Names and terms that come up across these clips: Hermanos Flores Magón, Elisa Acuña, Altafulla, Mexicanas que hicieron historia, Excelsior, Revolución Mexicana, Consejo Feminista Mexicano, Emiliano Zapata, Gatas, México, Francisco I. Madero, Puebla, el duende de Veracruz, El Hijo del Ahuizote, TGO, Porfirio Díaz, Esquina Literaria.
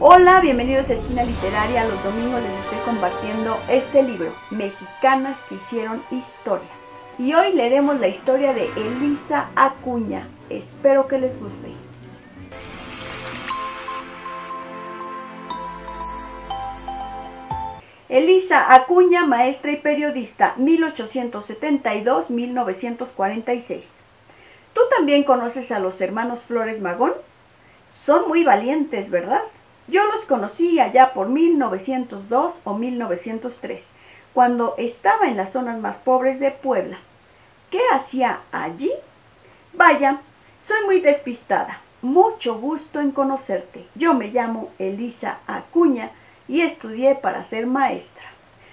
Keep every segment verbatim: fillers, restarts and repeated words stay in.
Hola, bienvenidos a Esquina Literaria. Los domingos les estoy compartiendo este libro, Mexicanas que hicieron historia. Y hoy leeremos la historia de Elisa Acuña. Espero que les guste. Elisa Acuña, maestra y periodista, mil ochocientos setenta y dos a mil novecientos cuarenta y seis. ¿Tú también conoces a los hermanos Flores Magón? Son muy valientes, ¿verdad? Yo los conocí allá por mil novecientos dos o mil novecientos tres, cuando estaba en las zonas más pobres de Puebla. ¿Qué hacía allí? Vaya, soy muy despistada. Mucho gusto en conocerte. Yo me llamo Elisa Acuña y estudié para ser maestra.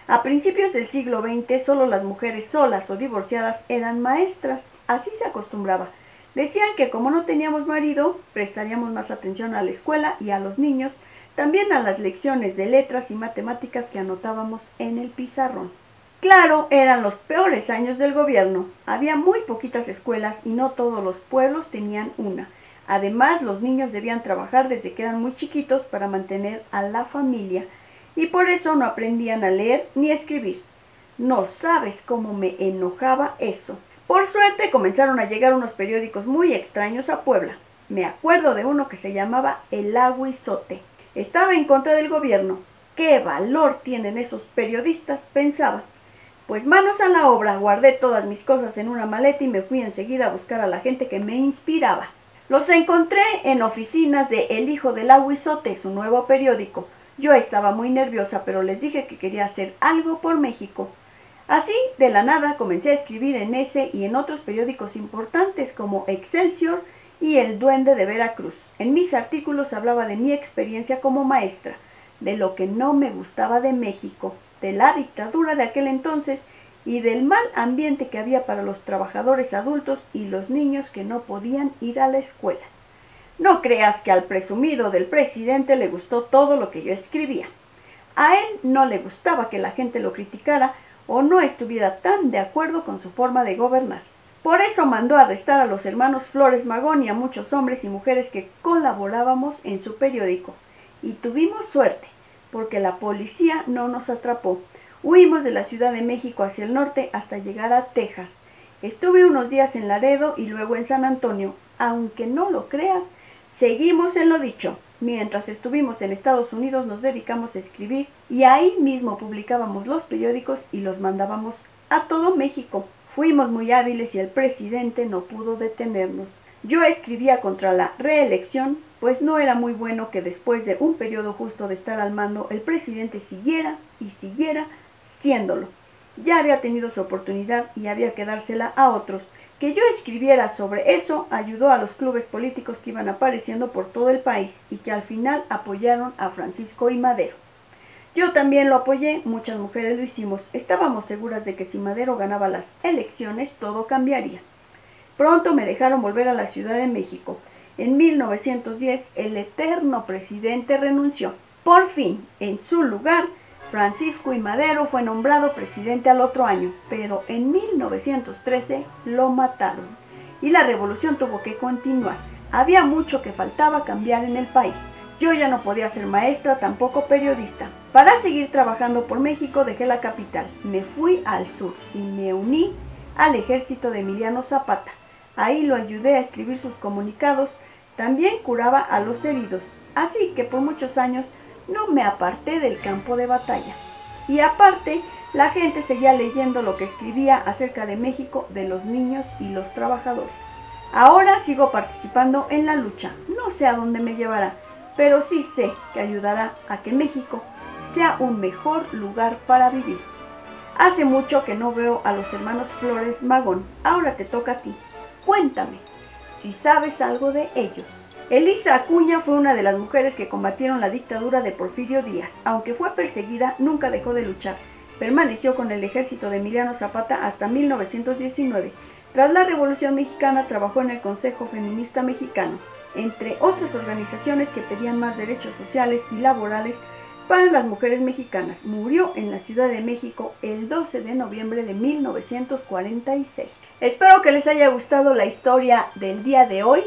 A principios del siglo veinte, solo las mujeres solas o divorciadas eran maestras. Así se acostumbraba. Decían que como no teníamos marido, prestaríamos más atención a la escuela y a los niños, también a las lecciones de letras y matemáticas que anotábamos en el pizarrón. Claro, eran los peores años del gobierno. Había muy poquitas escuelas y no todos los pueblos tenían una. Además, los niños debían trabajar desde que eran muy chiquitos para mantener a la familia, y por eso no aprendían a leer ni a escribir. No sabes cómo me enojaba eso. Por suerte comenzaron a llegar unos periódicos muy extraños a Puebla. Me acuerdo de uno que se llamaba El Ahuizote. Estaba en contra del gobierno. ¡Qué valor tienen esos periodistas!, pensaba. Pues manos a la obra, guardé todas mis cosas en una maleta y me fui enseguida a buscar a la gente que me inspiraba. Los encontré en oficinas de El Hijo del Ahuizote, su nuevo periódico. Yo estaba muy nerviosa, pero les dije que quería hacer algo por México. Así, de la nada, comencé a escribir en ese y en otros periódicos importantes como Excelsior y El Duende de Veracruz. En mis artículos hablaba de mi experiencia como maestra, de lo que no me gustaba de México, de la dictadura de aquel entonces y del mal ambiente que había para los trabajadores adultos y los niños que no podían ir a la escuela. No creas que al presumido del presidente le gustó todo lo que yo escribía. A él no le gustaba que la gente lo criticara o no estuviera tan de acuerdo con su forma de gobernar. Por eso mandó a arrestar a los hermanos Flores Magón y a muchos hombres y mujeres que colaborábamos en su periódico. Y tuvimos suerte, porque la policía no nos atrapó. Huimos de la Ciudad de México hacia el norte hasta llegar a Texas. Estuve unos días en Laredo y luego en San Antonio. Aunque no lo creas, seguimos en lo dicho. Mientras estuvimos en Estados Unidos nos dedicamos a escribir y ahí mismo publicábamos los periódicos y los mandábamos a todo México. Fuimos muy hábiles y el presidente no pudo detenernos. Yo escribía contra la reelección, pues no era muy bueno que después de un periodo justo de estar al mando el presidente siguiera y siguiera siéndolo. Ya había tenido su oportunidad y había que dársela a otros. Que yo escribiera sobre eso ayudó a los clubes políticos que iban apareciendo por todo el país y que al final apoyaron a Francisco I. Madero. Yo también lo apoyé, muchas mujeres lo hicimos. Estábamos seguras de que si Madero ganaba las elecciones, todo cambiaría. Pronto me dejaron volver a la Ciudad de México. En mil novecientos diez, el eterno presidente renunció. Por fin, en su lugar, Francisco I. Madero fue nombrado presidente al otro año, pero en mil novecientos trece lo mataron y la revolución tuvo que continuar. Había mucho que faltaba cambiar en el país. Yo ya no podía ser maestra, tampoco periodista. Para seguir trabajando por México dejé la capital, me fui al sur y me uní al ejército de Emiliano Zapata. Ahí lo ayudé a escribir sus comunicados, también curaba a los heridos, así que por muchos años no me aparté del campo de batalla. Y aparte, la gente seguía leyendo lo que escribía acerca de México, de los niños y los trabajadores. Ahora sigo participando en la lucha. No sé a dónde me llevará, pero sí sé que ayudará a que México sea un mejor lugar para vivir. Hace mucho que no veo a los hermanos Flores Magón. Ahora te toca a ti. Cuéntame si sabes algo de ellos. Elisa Acuña fue una de las mujeres que combatieron la dictadura de Porfirio Díaz. Aunque fue perseguida, nunca dejó de luchar. Permaneció con el ejército de Emiliano Zapata hasta mil novecientos diecinueve. Tras la Revolución Mexicana trabajó en el Consejo Feminista Mexicano, entre otras organizaciones que pedían más derechos sociales y laborales para las mujeres mexicanas. Murió en la Ciudad de México el doce de noviembre de mil novecientos cuarenta y seis. Espero que les haya gustado la historia del día de hoy,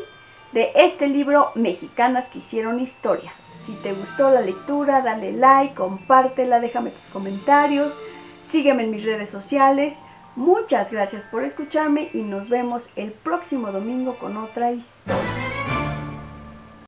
de este libro Mexicanas que hicieron historia. Si te gustó la lectura, dale like, compártela, déjame tus comentarios, sígueme en mis redes sociales. Muchas gracias por escucharme y nos vemos el próximo domingo con otra historia.